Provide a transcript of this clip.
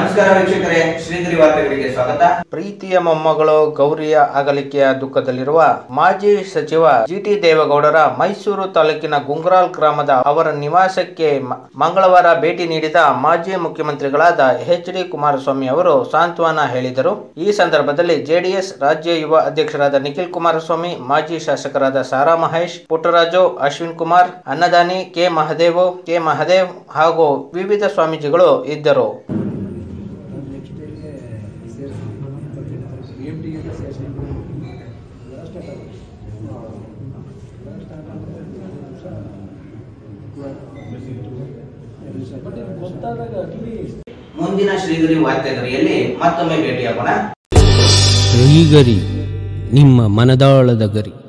ನಮಸ್ಕಾರ ವೀಕ್ಷಕರೇ, ಶ್ರೀಧರಿ ವಾರ್ತೆಗಳಿಗೆ ಸ್ವಾಗತ. ಪ್ರೀತಿಯ ಮೊಮ್ಮಗಳು ಗೌರಿಯ ಅಗಲಿಕೆಯ ದುಃಖದಲ್ಲಿರುವ ಮಾಜಿ ಸಚಿವ ಜಿಟಿ ದೇವೇಗೌಡರ ಮೈಸೂರು ತಾಲೂಕಿನ ಗುಂಗ್ರಾಲ್ ಗ್ರಾಮದ ಅವರ ನಿವಾಸಕ್ಕೆ ಮಂಗಳವಾರ ಭೇಟಿ ನೀಡಿದ ಮಾಜಿ ಮುಖ್ಯಮಂತ್ರಿಗಳಾದ ಎಚ್.ಡಿ. ಕುಮಾರಸ್ವಾಮಿ ಅವರು ಸಾಂತ್ವನ ಹೇಳಿದರು. ಈ ಸಂದರ್ಭದಲ್ಲಿ ಜೆಡಿಎಸ್ ರಾಜ್ಯ ಯುವ ಅಧ್ಯಕ್ಷರಾದ ನಿಖಿಲ್ ಕುಮಾರಸ್ವಾಮಿ, ಮಾಜಿ ಶಾಸಕರಾದ ಸಾರಾ ಮಹೇಶ್ ಪುಟ್ಟರಾಜು, ಅಶ್ವಿನ್ ಕುಮಾರ್, ಅನ್ನದಾನಿ ಕೆ ಮಹದೇವ್ ಹಾಗೂ ವಿವಿಧ ಸ್ವಾಮೀಜಿಗಳು ಇದ್ದರು. ಮುಂದಿನ ಶ್ರೀಗರಿ ವಾರ್ತೆಗರಿಯಲ್ಲಿ ಮತ್ತೊಮ್ಮೆ ಭೇಟಿಯಾಗೋಣ. ಶ್ರೀಗರಿ, ನಿಮ್ಮ ಮನದಾಳದ ಗರಿ.